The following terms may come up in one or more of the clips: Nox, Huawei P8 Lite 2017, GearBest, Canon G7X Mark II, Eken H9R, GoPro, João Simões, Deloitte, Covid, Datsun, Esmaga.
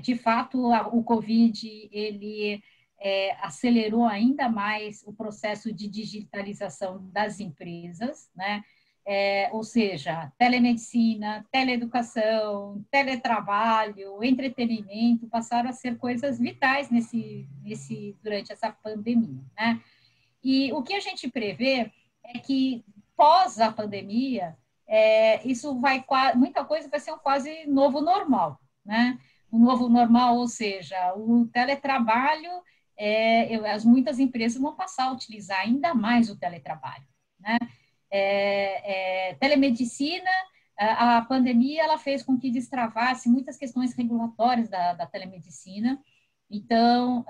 de fato, o Covid, ele acelerou ainda mais o processo de digitalização das empresas, né? Ou seja, telemedicina, teleeducação, teletrabalho, entretenimento passaram a ser coisas vitais durante essa pandemia, né? E o que a gente prevê é que, pós a pandemia, muita coisa vai ser um quase novo normal, né? O novo normal, ou seja, o teletrabalho, muitas empresas vão passar a utilizar ainda mais o teletrabalho, né? Telemedicina, a pandemia, ela fez com que destravasse muitas questões regulatórias da telemedicina. Então,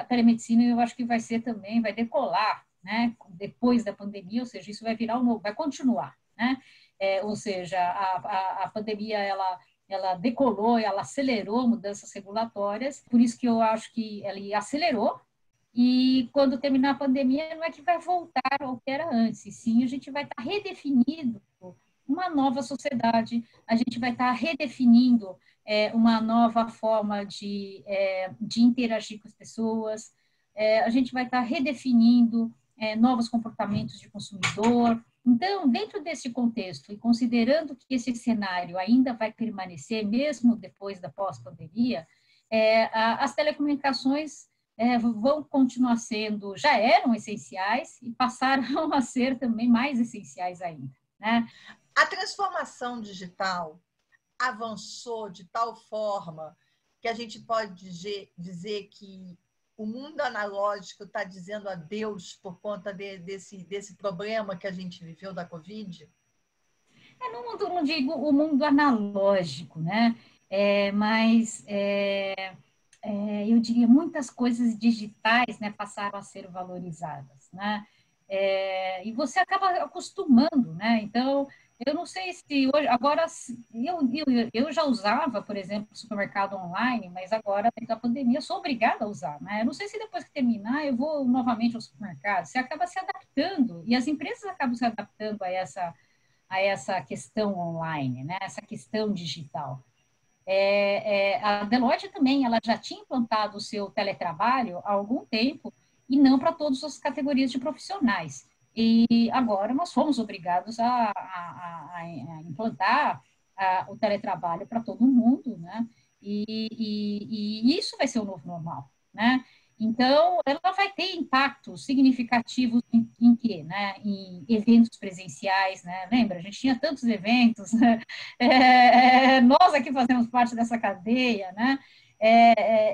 a telemedicina, eu acho que vai ser também, vai decolar, né? Depois da pandemia, ou seja, isso vai virar um novo, vai continuar, né? Ou seja, a pandemia, ela decolou, ela acelerou mudanças regulatórias, por isso que eu acho que ela acelerou, e quando terminar a pandemia não é que vai voltar ao que era antes, e sim a gente vai estar redefinindo uma nova sociedade, a gente vai estar redefinindo uma nova forma de interagir com as pessoas, a gente vai estar redefinindo novos comportamentos de consumidor. Então, dentro desse contexto, e considerando que esse cenário ainda vai permanecer, mesmo depois da pós-pandemia, as telecomunicações vão continuar sendo, já eram essenciais e passaram a ser também mais essenciais ainda, né? A transformação digital avançou de tal forma que a gente pode dizer que o mundo analógico está dizendo adeus por conta desse problema que a gente viveu da Covid? Não digo o mundo analógico, né? Mas eu diria muitas coisas digitais, né, passaram a ser valorizadas, né? E você acaba acostumando, né? Então, eu não sei se hoje, agora, eu já usava, por exemplo, supermercado online, mas agora, dentro da pandemia, eu sou obrigada a usar, né? Eu não sei se depois que terminar, eu vou novamente ao supermercado. Você acaba se adaptando, e as empresas acabam se adaptando a essa questão online, né? Essa questão digital. A Deloitte também, ela já tinha implantado o seu teletrabalho há algum tempo, e não para todas as categorias de profissionais. E agora nós fomos obrigados a implantar o teletrabalho para todo mundo, né? E isso vai ser o novo normal, né? Então, ela vai ter impactos significativos em quê, né? Em eventos presenciais, né? Lembra, a gente tinha tantos eventos, né? Nós aqui fazemos parte dessa cadeia, né?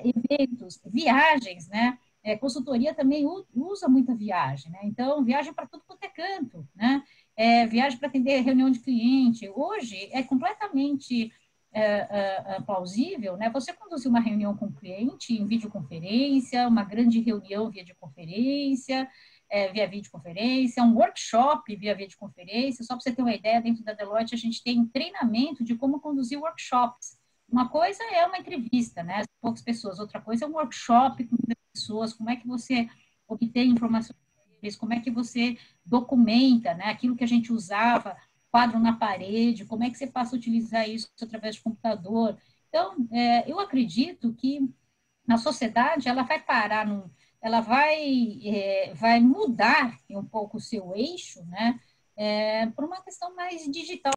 Eventos, viagens, né? Consultoria também usa muita viagem, né? Então, viagem para tudo quanto é canto, né? Viagem para atender reunião de cliente. Hoje é completamente plausível, né? Você conduzir uma reunião com o cliente em videoconferência, uma grande reunião via videoconferência, um workshop via videoconferência. Só para você ter uma ideia, dentro da Deloitte a gente tem treinamento de como conduzir workshops. Uma coisa é uma entrevista, né? Poucas pessoas. Outra coisa é um workshop com muitas pessoas. Como é que você obtém informações? Como é que você documenta, né? Aquilo que a gente usava, quadro na parede. Como é que você passa a utilizar isso através de computador? Então, eu acredito que a sociedade, ela vai parar, ela vai mudar um pouco o seu eixo, né? Por uma questão mais digital